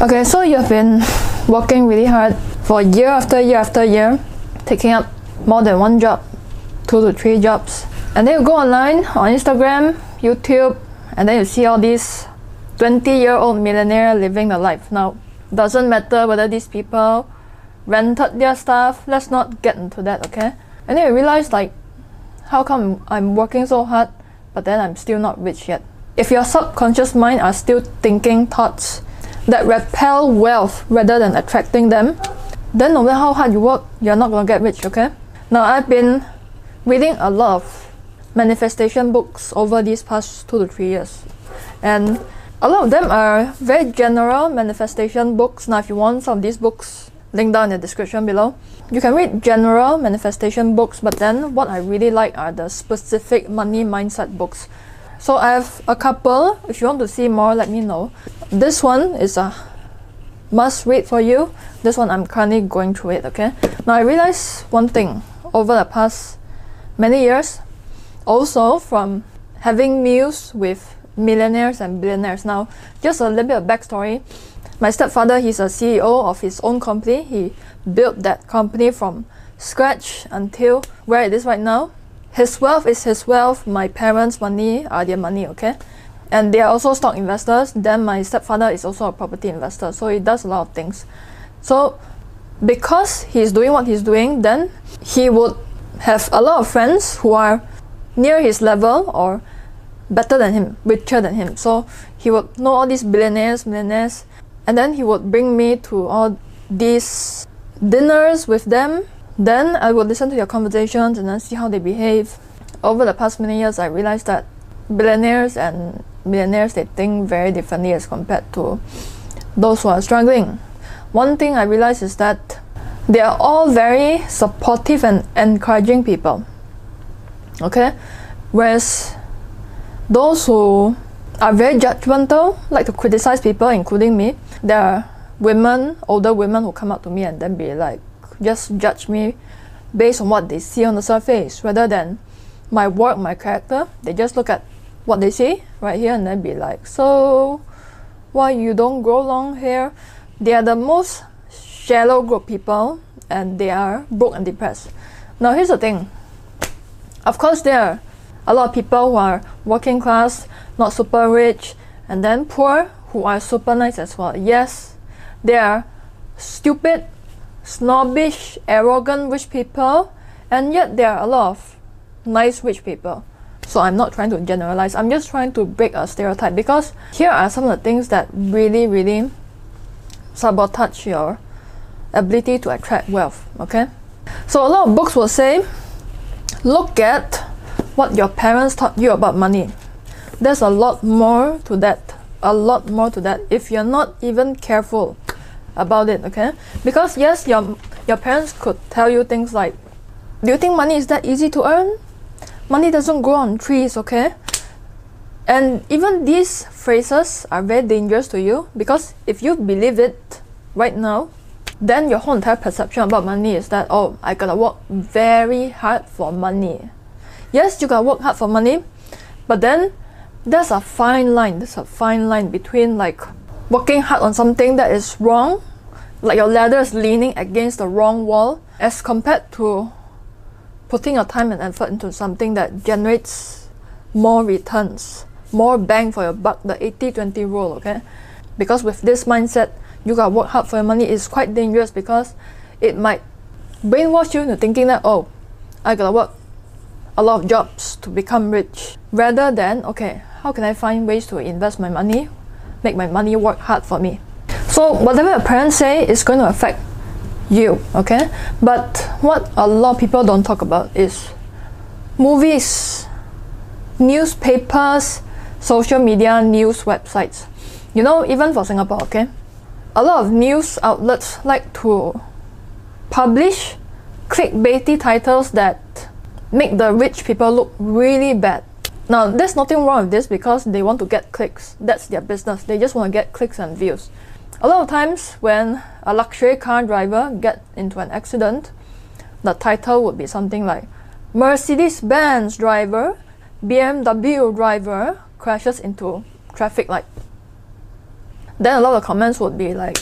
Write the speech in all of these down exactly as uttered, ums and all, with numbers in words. Okay, so you've been working really hard for year after year after year, taking up more than one job, two to three jobs. And then you go online, on Instagram, YouTube, and then you see all these twenty-year-old millionaire living the life. Now, doesn't matter whether these people rented their stuff, let's not get into that, okay? And then you realize, like, how come I'm working so hard, but then I'm still not rich yet? If your subconscious mind are still thinking thoughts that repel wealth rather than attracting them, then no matter how hard you work, you're not gonna get rich, okay? Now, I've been reading a lot of manifestation books over these past two to three years. And a lot of them are very general manifestation books. Now, if you want some of these books, link down in the description below. You can read general manifestation books, but then what I really like are the specific money mindset books. So I have a couple. If you want to see more, let me know. This one is a must read for you. This one I'm currently going through it, okay? Now, I realized one thing over the past many years, also from having meals with millionaires and billionaires. Now, just a little bit of backstory. My stepfather, he's a C E O of his own company. He built that company from scratch until where it is right now. His wealth is his wealth. My parents' money are their money, okay? And they are also stock investors. Then my stepfather is also a property investor, so he does a lot of things. So because he's doing what he's doing, then he would have a lot of friends who are near his level or better than him, richer than him. So he would know all these billionaires, millionaires, and then he would bring me to all these dinners with them. Then I would listen to their conversations and then see how they behave. Over the past many years, I realized that billionaires and millionaires, they think very differently as compared to those who are struggling. One thing I realized is that they are all very supportive and encouraging people, okay? Whereas those who are very judgmental, like to criticize people, including me, there are women, older women who come up to me and then be like, just judge me based on what they see on the surface rather than my work, my character. They just look at what they see right here and then be like, so why you don't grow long hair? They are the most shallow group people and they are broke and depressed. Now, here's the thing. Of course, there are a lot of people who are working class, not super rich, and then poor, who are super nice as well. Yes, they are stupid, snobbish, arrogant rich people, and yet there are a lot of nice rich people. So I'm not trying to generalize, I'm just trying to break a stereotype, because here are some of the things that really really sabotage your ability to attract wealth, okay? So a lot of books will say, look at what your parents taught you about money. There's a lot more to that, a lot more to that if you're not even careful about it, okay? Because yes, your your parents could tell you things like, do you think money is that easy to earn? Money doesn't grow on trees, okay? And even these phrases are very dangerous to you, because if you believe it right now, then your whole entire perception about money is that, oh, I gotta work very hard for money. Yes, you gotta work hard for money, but then there's a fine line, there's a fine line between like working hard on something that is wrong, like your ladder is leaning against the wrong wall, as compared to putting your time and effort into something that generates more returns, more bang for your buck, the eighty twenty rule, okay? Because with this mindset, you gotta work hard for your money, is quite dangerous, because it might brainwash you into thinking that, oh, I gotta work a lot of jobs to become rich, rather than, okay, how can I find ways to invest my money, make my money work hard for me? So whatever your parents say is going to affect you, okay? But what a lot of people don't talk about is movies, newspapers, social media, news websites. You know, even for Singapore, okay, a lot of news outlets like to publish clickbaity titles that make the rich people look really bad. Now, there's nothing wrong with this, because they want to get clicks. That's their business. They just want to get clicks and views. A lot of times when a luxury car driver gets into an accident, the title would be something like, Mercedes-Benz driver, B M W driver crashes into traffic light. Then a lot of comments would be like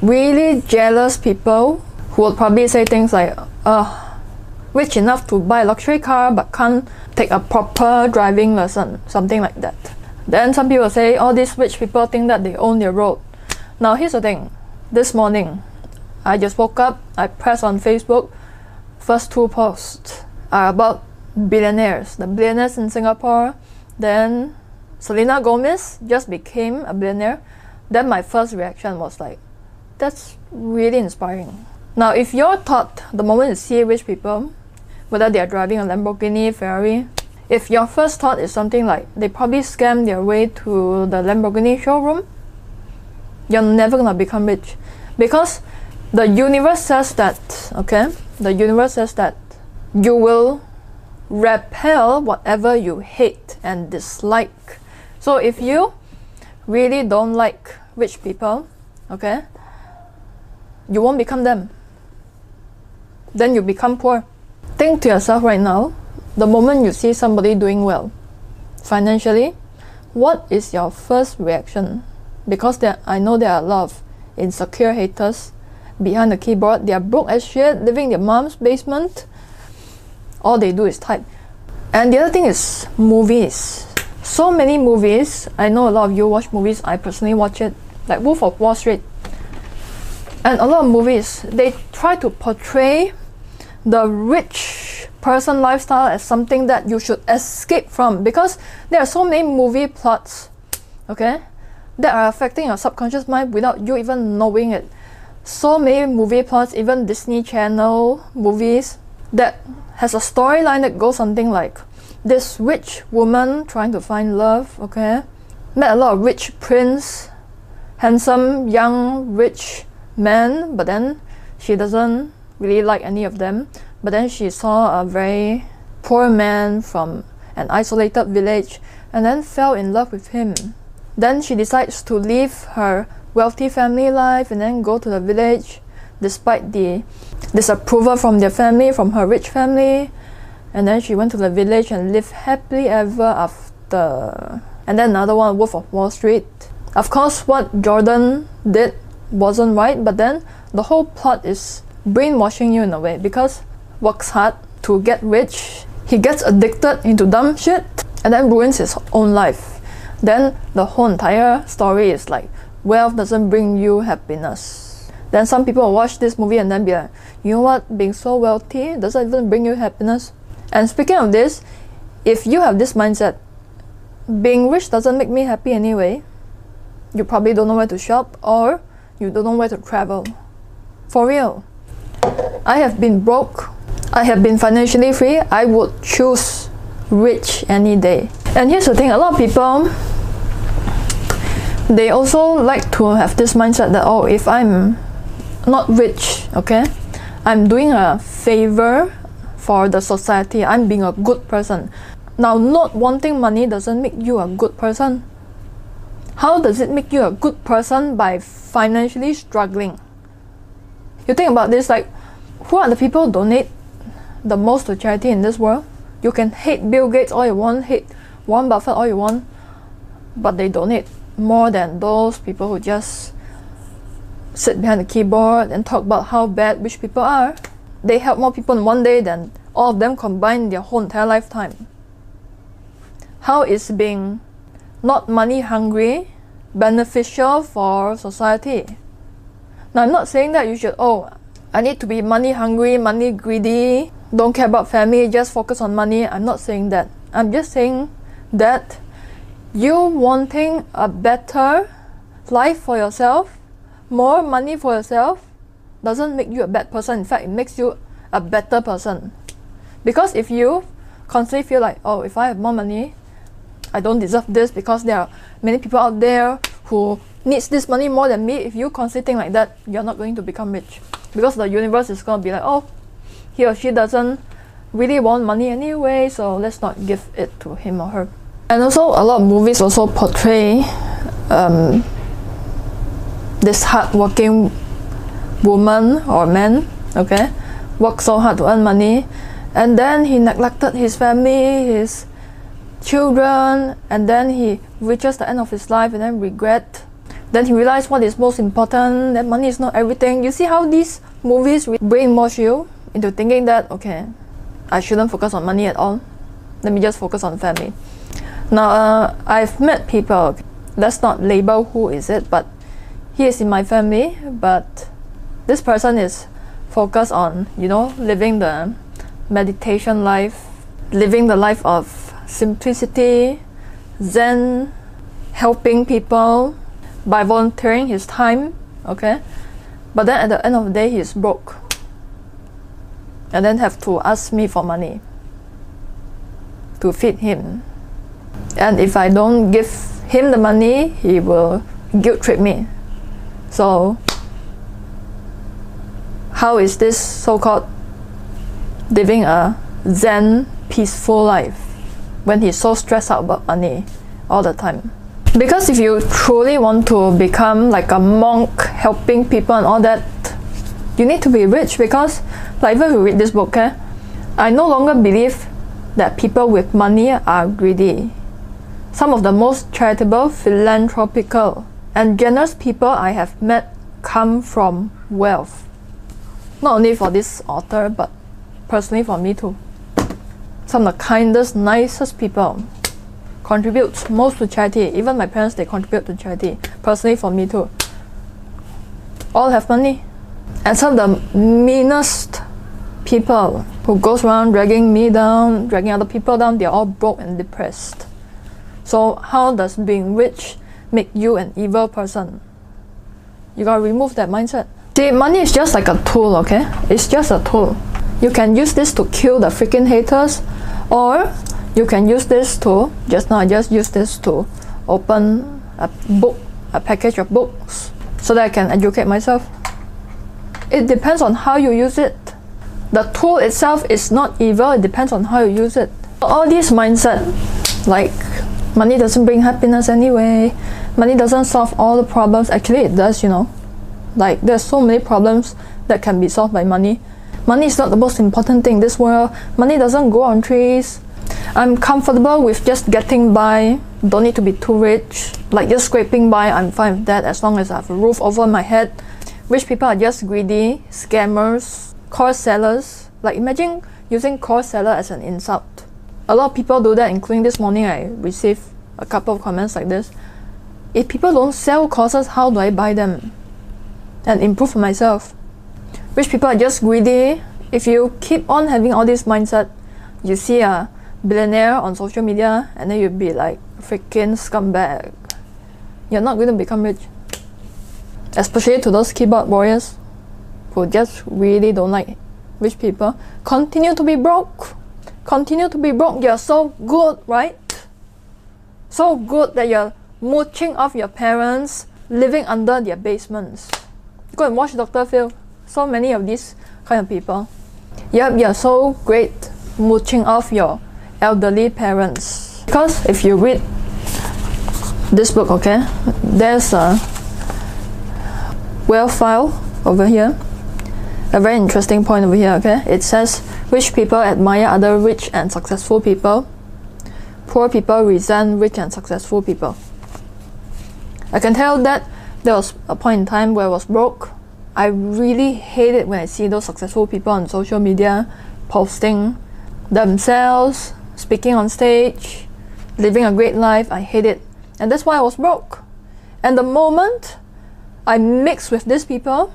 really jealous people who would probably say things like, uh, rich enough to buy a luxury car but can't take a proper driving lesson, something like that. Then some people say, all these rich people think that they own their road. Now here's the thing, this morning, I just woke up, I pressed on Facebook, first two posts are about billionaires, the billionaires in Singapore, then Selena Gomez just became a billionaire. Then my first reaction was like, that's really inspiring. Now if you're taught the moment you see rich people, whether they are driving a Lamborghini, Ferrari, if your first thought is something like, they probably scammed their way to the Lamborghini showroom, you're never gonna become rich. Because the universe says that, okay? The universe says that you will repel whatever you hate and dislike. So if you really don't like rich people, okay? You won't become them. Then you become poor. Think to yourself right now, the moment you see somebody doing well financially, what is your first reaction? Because there, I know there are a lot of insecure haters behind the keyboard. They are broke as shit, living in their mom's basement. All they do is type. And the other thing is movies. So many movies. I know a lot of you watch movies. I personally watch it. Like Wolf of Wall Street. And a lot of movies, they try to portray the rich person lifestyle as something that you should escape from, because there are so many movie plots, okay, that are affecting your subconscious mind without you even knowing it. So many movie plots, even Disney Channel movies, that has a storyline that goes something like this rich woman trying to find love, okay, met a lot of rich prince, handsome young rich man, but then she doesn't really like any of them, but then she saw a very poor man from an isolated village and then fell in love with him. Then she decides to leave her wealthy family life and then go to the village despite the disapproval from their family, from her rich family, and then she went to the village and lived happily ever after. And then another one, Wolf of Wall Street. Of course, what Jordan did wasn't right, but then the whole plot is brainwashing you in a way, because works hard to get rich, he gets addicted into dumb shit and then ruins his own life. Then the whole entire story is like, wealth doesn't bring you happiness. Then some people watch this movie and then be like, you know what, being so wealthy doesn't even bring you happiness. And speaking of this, if you have this mindset, being rich doesn't make me happy anyway, you probably don't know where to shop or you don't know where to travel. For real. I have been broke, I have been financially free, I would choose rich any day. And here's the thing, a lot of people, they also like to have this mindset that, oh, if I'm not rich, okay, I'm doing a favor for the society, I'm being a good person. Now, not wanting money doesn't make you a good person. How does it make you a good person by financially struggling? You think about this, like, who are the people who donate the most to charity in this world? You can hate Bill Gates all you want, hate Warren Buffett all you want, but they donate more than those people who just sit behind the keyboard and talk about how bad rich people are. They help more people in one day than all of them combined their whole entire lifetime. How is being not money hungry beneficial for society? Now, I'm not saying that you should, oh, I need to be money hungry, money greedy, don't care about family, just focus on money. I'm not saying that. I'm just saying that you wanting a better life for yourself, more money for yourself, doesn't make you a bad person. In fact, it makes you a better person. Because if you constantly feel like, oh, if I have more money, I don't deserve this because there are many people out there who needs this money more than me, if you constantly think like that, you're not going to become rich. Because the universe is going to be like, oh, he or she doesn't really want money anyway, so let's not give it to him or her. And also, a lot of movies also portray um, this hard-working woman or man, okay, works so hard to earn money, and then he neglected his family, his children, and then he reaches the end of his life and then regret Then he realized what is most important, that money is not everything. You see how these movies brainwash you into thinking that, okay, I shouldn't focus on money at all. Let me just focus on family. Now, uh, I've met people, let's not label who is it, but he is in my family, but this person is focused on, you know, living the meditation life, living the life of simplicity, Zen, helping people by volunteering his time, okay? But then at the end of the day, he's broke. And then have to ask me for money to feed him. And if I don't give him the money, he will guilt trip me. So, how is this so-called living a Zen, peaceful life when he's so stressed out about money all the time? Because if you truly want to become like a monk, helping people and all that, you need to be rich. Because, like, even if you read this book, eh, I no longer believe that people with money are greedy. Some of the most charitable, philanthropical, and generous people I have met come from wealth. Not only for this author, but personally for me too. Some of the kindest, nicest people contribute most to charity. Even my parents, they contribute to charity. Personally for me too. All have money. And some of the meanest people who goes around dragging me down, dragging other people down, they're all broke and depressed. So how does being rich make you an evil person? You gotta remove that mindset. See, money is just like a tool, okay? It's just a tool. You can use this to kill the freaking haters, or you can use this to, just now I just use this to open a book, a package of books, so that I can educate myself. It depends on how you use it. The tool itself is not evil, it depends on how you use it. All this mindset, like money doesn't bring happiness anyway, money doesn't solve all the problems. Actually it does, you know. Like there's so many problems that can be solved by money. Money is not the most important thing in this world. Money doesn't grow on trees. I'm comfortable with just getting by, don't need to be too rich. Like just scraping by, I'm fine with that as long as I have a roof over my head. Rich people are just greedy, scammers, core sellers. Like imagine using core seller as an insult. A lot of people do that, including this morning I received a couple of comments like this. If people don't sell courses, how do I buy them and improve myself? Rich people are just greedy. If you keep on having all this mindset, you see a billionaire on social media and then you'll be like freaking scumbag. You're not going to become rich. Especially to those keyboard warriors who just really don't like rich people. Continue to be broke. Continue to be broke. You're so good, right? So good that you're mooching off your parents, living under their basements. Go and watch Doctor Phil. So many of these kind of people. Yep, you're so great mooching off your elderly parents. Because if you read this book, okay, there's a wealth file over here, a very interesting point over here, okay? It says rich people admire other rich and successful people, poor people resent rich and successful people. I can tell that there was a point in time where I was broke. I really hate it when I see those successful people on social media posting themselves, speaking on stage, living a great life. I hate it, and that's why I was broke. And the moment I mix with these people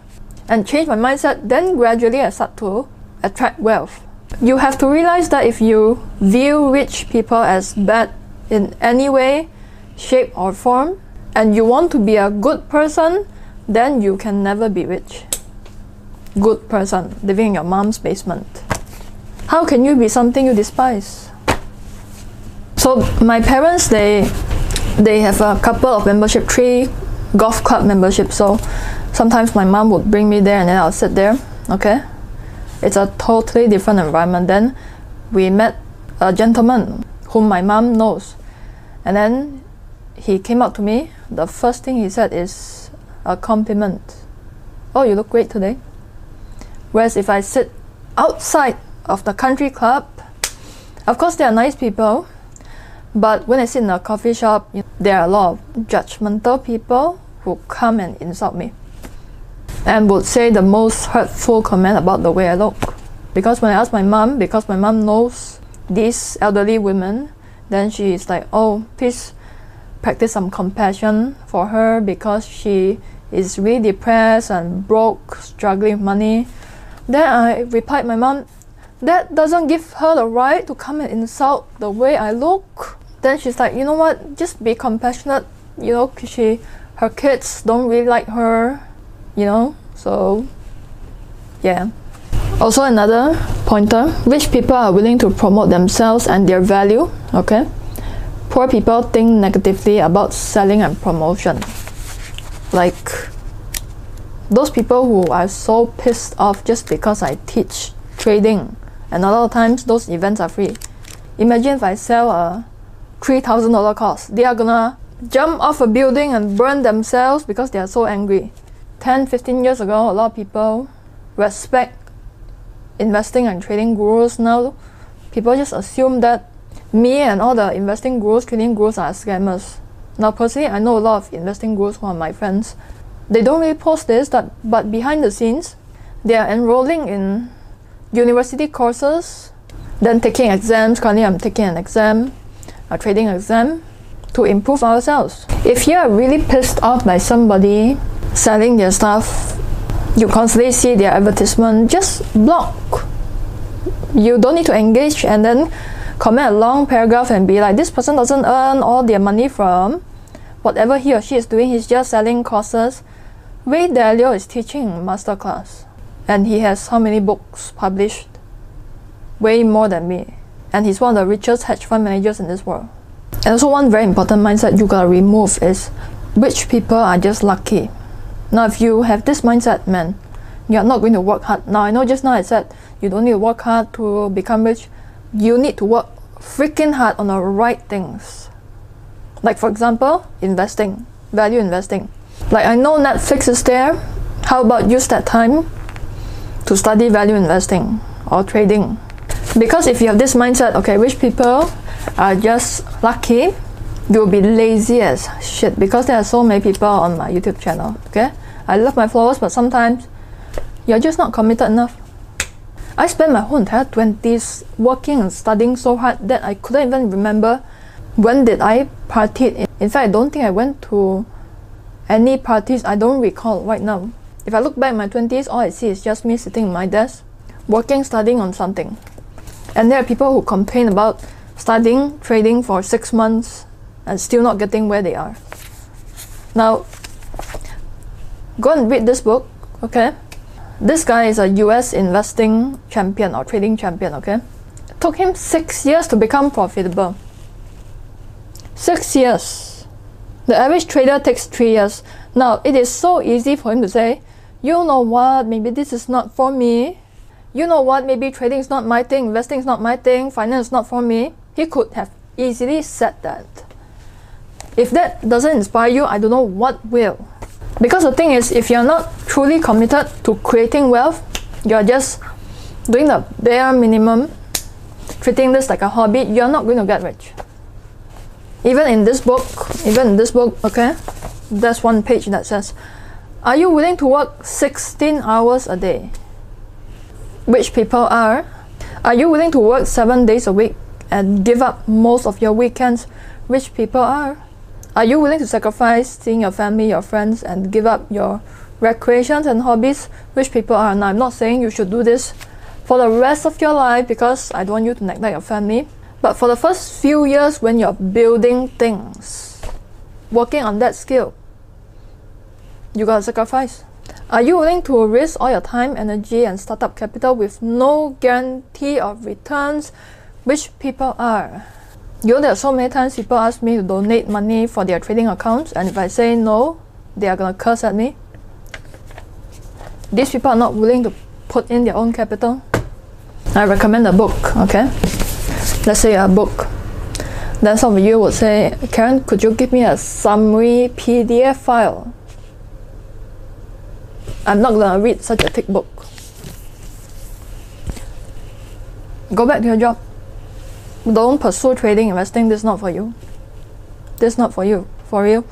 and change my mindset, then gradually I start to attract wealth. You have to realize that if you view rich people as bad in any way, shape or form, and you want to be a good person, then you can never be rich. Good person, living in your mom's basement. How can you be something you despise? So my parents, they, they have a couple of membership, three golf club membership, so sometimes my mom would bring me there and then I'll sit there, okay? It's a totally different environment. Then we met a gentleman whom my mom knows, and then he came up to me. The first thing he said is a compliment. Oh, you look great today. Whereas if I sit outside of the country club, of course they are nice people, but when I sit in a coffee shop, you know, there are a lot of judgmental people would come and insult me and would say the most hurtful comment about the way I look. Because when I asked my mom, because my mom knows these elderly women, then she is like, oh, please practice some compassion for her because she is really depressed and broke, struggling with money. Then I replied my mom, that doesn't give her the right to come and insult the way I look. Then she's like, you know what, just be compassionate, you know, she, her kids don't really like her, you know, so yeah. Also another pointer, rich people are willing to promote themselves and their value, okay? Poor people think negatively about selling and promotion. Like those people who are so pissed off just because I teach trading, and a lot of times those events are free. Imagine if I sell a three thousand dollar course, they are gonna jump off a building and burn themselves because they are so angry. ten, fifteen years ago, a lot of people respect investing and trading gurus. Now people just assume that me and all the investing gurus, trading gurus are scammers. Now personally, I know a lot of investing gurus who are my friends. They don't really post this, that, but behind the scenes, they are enrolling in university courses, then taking exams. Currently I'm taking an exam, a trading exam, to improve ourselves. If you are really pissed off by somebody selling their stuff, you constantly see their advertisement, just block. You don't need to engage and then comment a long paragraph and be like, this person doesn't earn all their money from whatever he or she is doing, he's just selling courses. Ray Dalio is teaching masterclass and he has how many books published? Way more than me. And he's one of the richest hedge fund managers in this world. And also one very important mindset you gotta remove is rich people are just lucky. Now if you have this mindset, man, you are not going to work hard. Now I know just now I said you don't need to work hard to become rich. You need to work freaking hard on the right things. Like for example, investing, value investing. Like I know Netflix is there, how about use that time to study value investing or trading? Because if you have this mindset, okay, rich people are just lucky, you'll be lazy as shit, because there are so many people on my YouTube channel, okay? I love my followers, but sometimes you're just not committed enough. I spent my whole entire twenties working and studying so hard that I couldn't even remember when did I partied. In fact, I don't think I went to any parties. I don't recall right now. If I look back in my twenties, all I see is just me sitting at my desk, working, studying on something. And there are people who complain about studying, trading for six months, and still not getting where they are. Now, go and read this book, okay? This guy is a U S investing champion or trading champion, okay? It took him six years to become profitable. Six years. The average trader takes three years. Now, it is so easy for him to say, you know what, maybe this is not for me. You know what, maybe trading is not my thing, investing is not my thing, finance is not for me. He could have easily said that. If that doesn't inspire you, I don't know what will. Because the thing is, if you're not truly committed to creating wealth, you're just doing the bare minimum, treating this like a hobby, you're not going to get rich. Even in this book, even in this book, okay, there's one page that says, are you willing to work sixteen hours a day? Rich people are. Are you willing to work seven days a week and give up most of your weekends? Rich people are. Are you willing to sacrifice seeing your family, your friends, and give up your recreations and hobbies? Rich people are. Now, I'm not saying you should do this for the rest of your life because I don't want you to neglect your family. But for the first few years when you're building things, working on that skill, you gotta sacrifice. Are you willing to risk all your time, energy, and startup capital with no guarantee of returns? Rich people are. You know, there are so many times people ask me to donate money for their trading accounts, and if I say no, they are gonna curse at me. These people are not willing to put in their own capital. I recommend a book, okay? Let's say a book. Then some of you would say, Karen, could you give me a summary P D F file? I'm not gonna read such a thick book. Go back to your job. Don't pursue trading, investing. This is not for you. This is not for you. For real.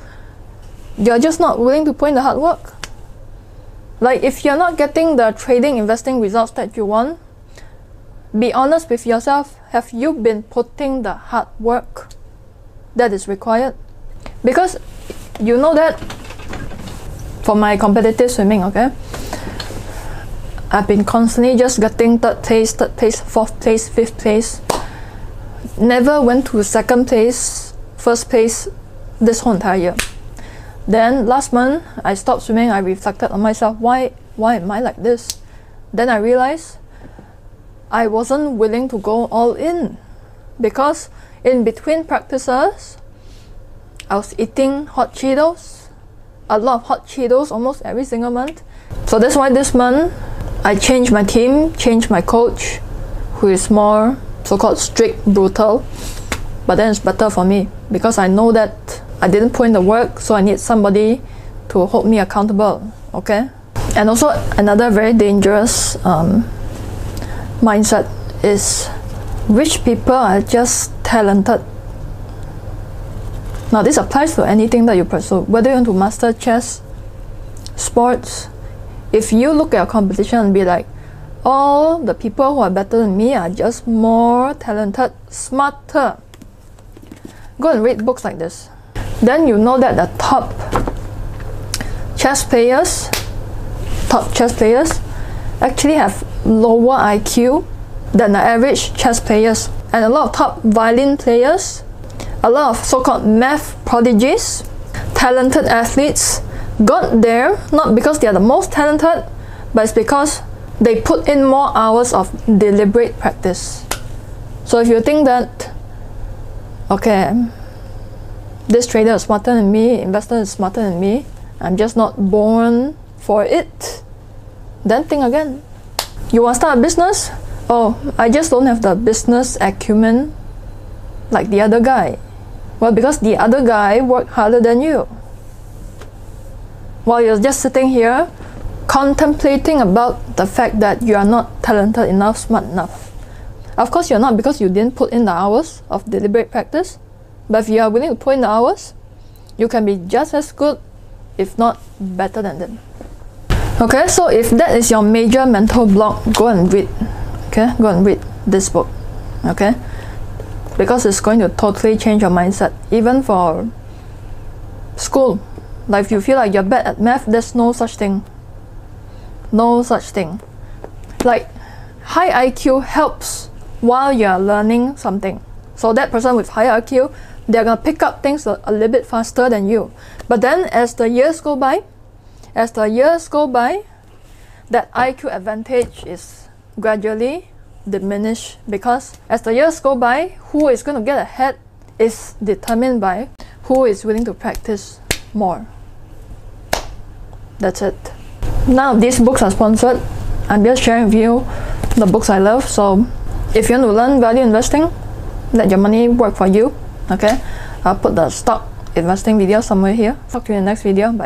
you're just not willing to put in the hard work. Like, if you're not getting the trading, investing results that you want, be honest with yourself. Have you been putting the hard work that is required? Because you know that for my competitive swimming, okay, I've been constantly just getting third place, third place, fourth place, fifth place. Never went to second place, first place this whole entire year. Then last month, I stopped swimming. I reflected on myself. Why, why am I like this? Then I realized I wasn't willing to go all in, because in between practices, I was eating hot Cheetos, a lot of hot Cheetos almost every single month. So that's why this month, I changed my team, changed my coach, who is more so-called strict, brutal. But then it's better for me, because I know that I didn't put in the work, so I need somebody to hold me accountable, okay? And also another very dangerous um, mindset is rich people are just talented. Now this applies to anything that you pursue, whether you want to master chess, sports. If you look at your competition and be like, all the people who are better than me are just more talented, smarter. Go and read books like this. Then you know that the top chess players, top chess players actually have lower I Q than the average chess players. And a lot of top violin players, a lot of so-called math prodigies, talented athletes got there not because they are the most talented, but it's because they put in more hours of deliberate practice. So if you think that, okay, this trader is smarter than me, investor is smarter than me, I'm just not born for it, then think again. You want to start a business? Oh, I just don't have the business acumen like the other guy. Well, because the other guy worked harder than you. While you're just sitting here contemplating about the fact that you are not talented enough, smart enough. Of course you're not, because you didn't put in the hours of deliberate practice. But if you are willing to put in the hours, you can be just as good, if not better than them. Okay, so if that is your major mental block, go and read. Okay, go and read this book. Okay, because it's going to totally change your mindset, even for school. Like if you feel like you're bad at math, there's no such thing. No such thing. Like, high I Q helps while you're learning something. So that person with higher I Q, they're going to pick up things a, a little bit faster than you. But then as the years go by, as the years go by, that I Q advantage is gradually diminished, because as the years go by, who is going to get ahead is determined by who is willing to practice more. That's it. None of these books are sponsored. I'm just sharing with you the books I love. So if you want to learn value investing, let your money work for you. Okay, I'll put the stock investing video somewhere here. Talk to you in the next video. Bye.